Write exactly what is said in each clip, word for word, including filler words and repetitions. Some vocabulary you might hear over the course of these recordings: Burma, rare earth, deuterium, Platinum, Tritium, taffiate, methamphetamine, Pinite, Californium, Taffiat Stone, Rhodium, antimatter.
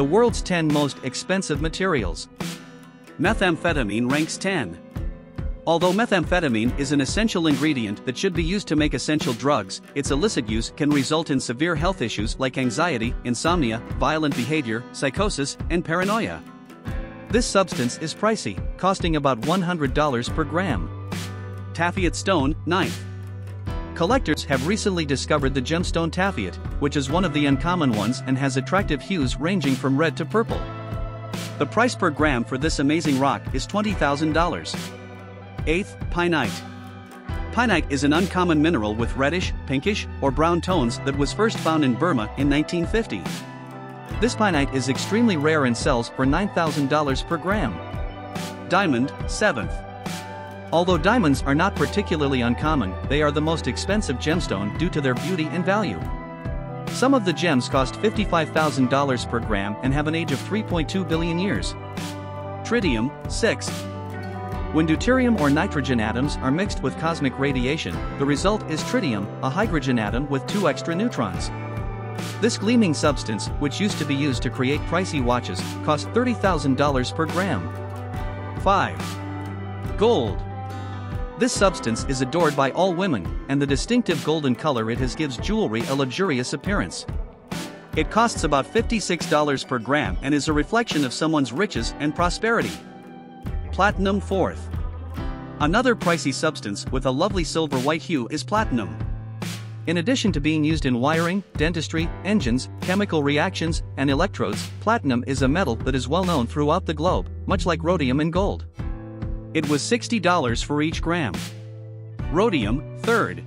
The world's ten most expensive materials. Methamphetamine ranks ten. Although methamphetamine is an essential ingredient that should be used to make essential drugs, its illicit use can result in severe health issues like anxiety, insomnia, violent behavior, psychosis, and paranoia. This substance is pricey, costing about one hundred dollars per gram. Taffiat Stone, ninth. Collectors have recently discovered the gemstone taffiate, which is one of the uncommon ones and has attractive hues ranging from red to purple. The price per gram for this amazing rock is twenty thousand dollars. eighth. Pinite. Pinite is an uncommon mineral with reddish, pinkish, or brown tones that was first found in Burma in nineteen fifty. This pinite is extremely rare and sells for nine thousand dollars per gram. Diamond, seventh. Although diamonds are not particularly uncommon, they are the most expensive gemstone due to their beauty and value. Some of the gems cost fifty-five thousand dollars per gram and have an age of three point two billion years. Tritium, sixth. When deuterium or nitrogen atoms are mixed with cosmic radiation, the result is tritium, a hydrogen atom with two extra neutrons. This gleaming substance, which used to be used to create pricey watches, cost thirty thousand dollars per gram. five. Gold. This substance is adored by all women, and the distinctive golden color it has gives jewelry a luxurious appearance. It costs about fifty-six dollars per gram and is a reflection of someone's riches and prosperity. Platinum, fourth. Another pricey substance with a lovely silver white hue is platinum. In addition to being used in wiring, dentistry, engines, chemical reactions, and electrodes, platinum is a metal that is well known throughout the globe, much like rhodium and gold. It was sixty dollars for each gram. Rhodium, third.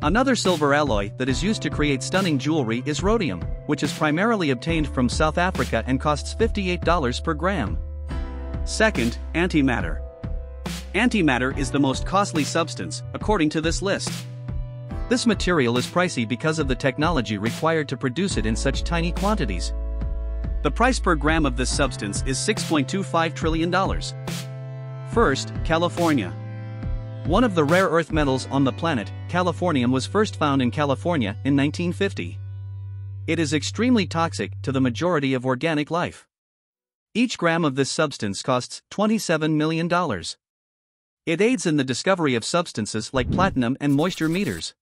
Another silver alloy that is used to create stunning jewelry is rhodium, which is primarily obtained from South Africa and costs fifty-eight dollars per gram. Second, antimatter. Antimatter is the most costly substance, according to this list. This material is pricey because of the technology required to produce it in such tiny quantities. The price per gram of this substance is six point two five trillion dollars. First, California. One of the rare earth metals on the planet, Californium was first found in California in nineteen fifty. It is extremely toxic to the majority of organic life. Each gram of this substance costs twenty-seven million dollars. It aids in the discovery of substances like platinum and moisture meters.